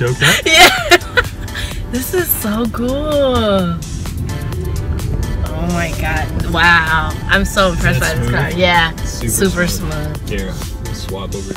choked up? Yeah. This is so cool. Oh my god. Wow. I'm so impressed by this car. Yeah. Super smooth. Here, swap over.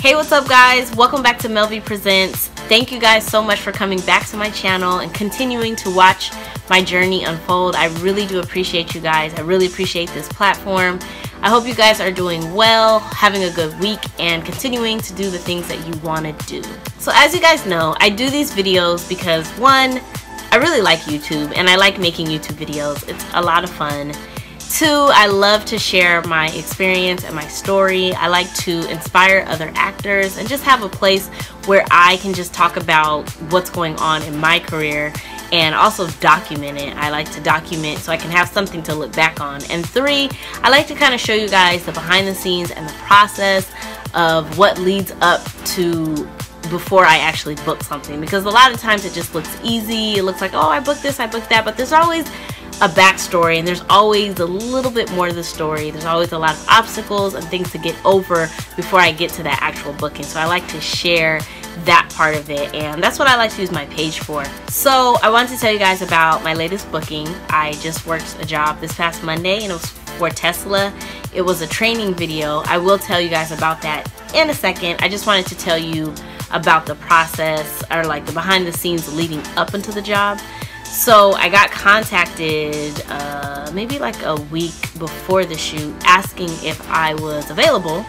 Hey, what's up guys? Welcome back to Mel V. Presents. Thank you guys so much for coming back to my channel and continuing to watch my journey unfold. I really do appreciate you guys. I really appreciate this platform. I hope you guys are doing well, having a good week, and continuing to do the things that you want to do. So as you guys know, I do these videos because one, I really like YouTube and I like making YouTube videos. It's a lot of fun. Two, I love to share my experience and my story. I like to inspire other actors and just have a place where I can just talk about what's going on in my career and also document it. I like to document so I can have something to look back on. And three, I like to kind of show you guys the behind the scenes and the process of what leads up to before I actually book something, because a lot of times it just looks easy. It looks like, oh, I booked this, I booked that, but there's always a backstory and there's always a little bit more to the story. There's always a lot of obstacles and things to get over before I get to that actual booking. So I like to share that part of it, and that's what I like to use my page for. So I wanted to tell you guys about my latest booking. I just worked a job this past Monday and it was for Tesla. It was a training video. I will tell you guys about that in a second. I just wanted to tell you about the process, or like the behind the scenes leading up into the job. So I got contacted maybe like a week before the shoot asking if I was available,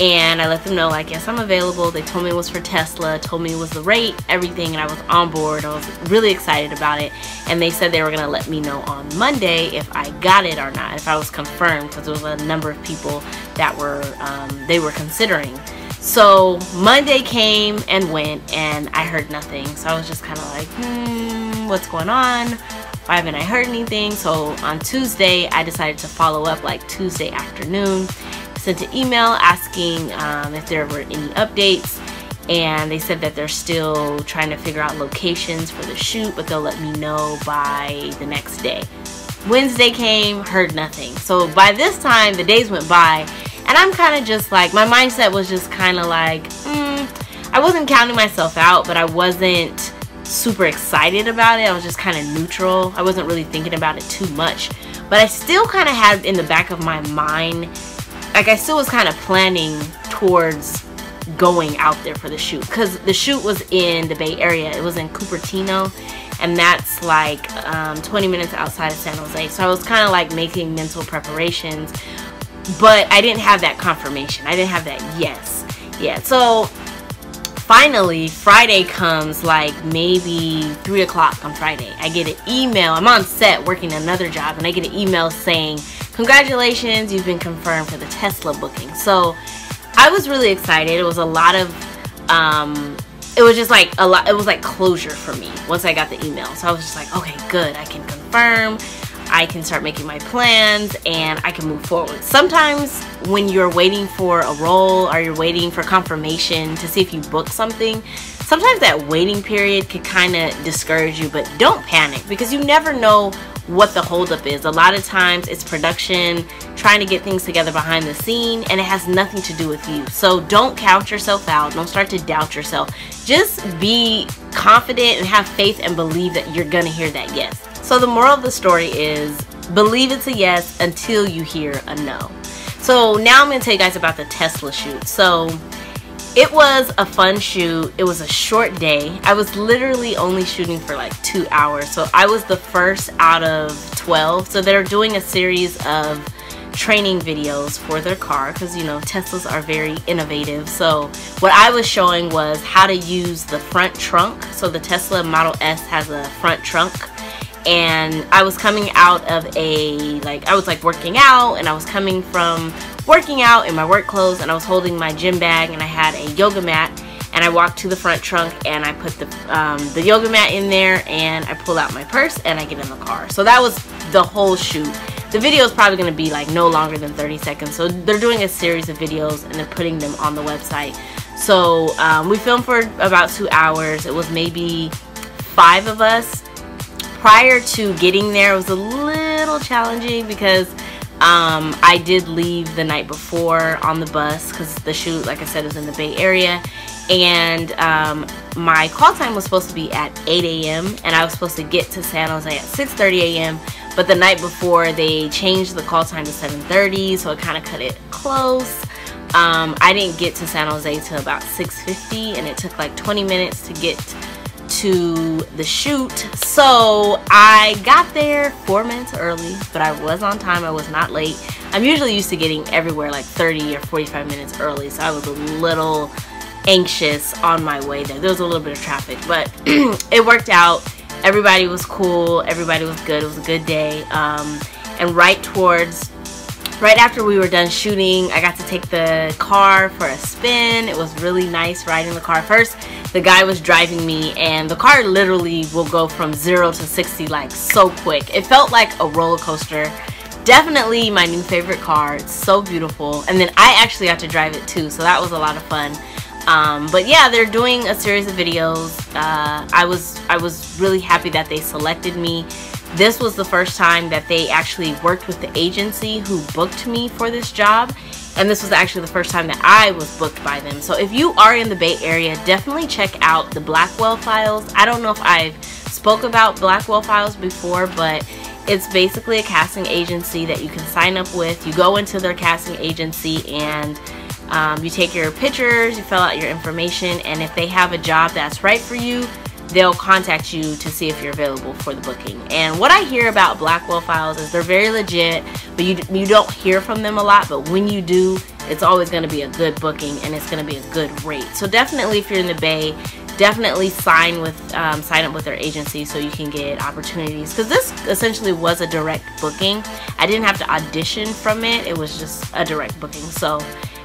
and I let them know like, yes, I'm available. They told me it was for Tesla, told me it was the rate, everything, and I was on board. I was really excited about it, and they said they were gonna let me know on Monday if I got it or not, if I was confirmed, because there was a number of people that were they were considering. So Monday came and went and I heard nothing, so I was just kind of like, what's going on? Why haven't I heard anything? So on Tuesday, I decided to follow up like Tuesday afternoon. Sent an email asking if there were any updates, and they said that they're still trying to figure out locations for the shoot, but they'll let me know by the next day. Wednesday came, heard nothing. So by this time, the days went by, and I'm kind of just like, my mindset was just kind of like, I wasn't counting myself out, but I wasn't super excited about it. I was just kind of neutral. I wasn't really thinking about it too much, but I still kind of had in the back of my mind, like I still was kind of planning towards going out there for the shoot, because the shoot was in the Bay Area. It was in Cupertino, and that's like 20 minutes outside of San Jose. So I was kind of like making mental preparations, but I didn't have that confirmation. I didn't have that yes yet. So finally, Friday comes like maybe 3 o'clock on Friday. I get an email. I'm on set working another job, and I get an email saying, congratulations, you've been confirmed for the Tesla booking. So I was really excited. It was a lot of, it was just like a lot, it was like closure for me once I got the email. So I was just like, okay, good. I can confirm. I can start making my plans and I can move forward. Sometimes when you're waiting for a role or you're waiting for confirmation to see if you book something, sometimes that waiting period could kind of discourage you, but don't panic, because you never know what the holdup is. A lot of times it's production trying to get things together behind the scene, and it has nothing to do with you. So don't count yourself out. Don't start to doubt yourself. Just be confident and have faith and believe that you're gonna hear that yes. So the moral of the story is, believe it's a yes until you hear a no. So now I'm going to tell you guys about the Tesla shoot. So it was a fun shoot. It was a short day. I was literally only shooting for like 2 hours. So I was the first out of 12. So they're doing a series of training videos for their car, because you know Teslas are very innovative. So what I was showing was how to use the front trunk. So the Tesla Model S has a front trunk. And I was coming out of a, like, I was like working out, and I was coming from working out in my work clothes, and I was holding my gym bag, and I had a yoga mat, and I walked to the front trunk, and I put the yoga mat in there, and I pull out my purse, and I get in the car. So that was the whole shoot. The video is probably going to be like no longer than 30 seconds. So they're doing a series of videos, and they're putting them on the website. So we filmed for about 2 hours. It was maybe 5 of us. Prior to getting there, it was a little challenging because I did leave the night before on the bus because the shoot, like I said, was in the Bay Area, and my call time was supposed to be at 8 a.m. and I was supposed to get to San Jose at 6:30 a.m. but the night before they changed the call time to 7:30, so it kind of cut it close. I didn't get to San Jose till about 6:50, and it took like 20 minutes to get to the shoot. So I got there 4 minutes early, but I was on time. I was not late. I'm usually used to getting everywhere like 30 or 45 minutes early, so I was a little anxious on my way there. There was a little bit of traffic, but it worked out. Everybody was cool. Everybody was good. It was a good day. And right after we were done shooting, I got to take the car for a spin. It was really nice riding the car. First, the guy was driving me, and the car literally will go from 0 to 60 like so quick. It felt like a roller coaster. Definitely my new favorite car. It's so beautiful. And then I actually got to drive it too, so that was a lot of fun. But yeah, they're doing a series of videos. I was really happy that they selected me. This was the first time that they actually worked with the agency who booked me for this job, and this was actually the first time that I was booked by them. So if you are in the Bay Area, definitely check out The Blackwell Files. I don't know if I've spoke about Blackwell Files before, but it's basically a casting agency that you can sign up with. You go into their casting agency and you take your pictures, you fill out your information, and if they have a job that's right for you, they'll contact you to see if you're available for the booking. And what I hear about Blackwell Files is they're very legit, but you don't hear from them a lot, but when you do, it's always going to be a good booking and it's going to be a good rate. So definitely if you're in the Bay, definitely sign up with their agency so you can get opportunities, because this essentially was a direct booking. I didn't have to audition from it. It was just a direct booking. So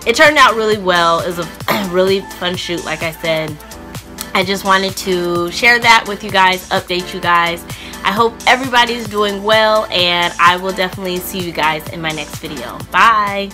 it turned out really well. It was a really fun shoot, like I said. I just wanted to share that with you guys, update you guys. I hope everybody's doing well, and I will definitely see you guys in my next video. Bye!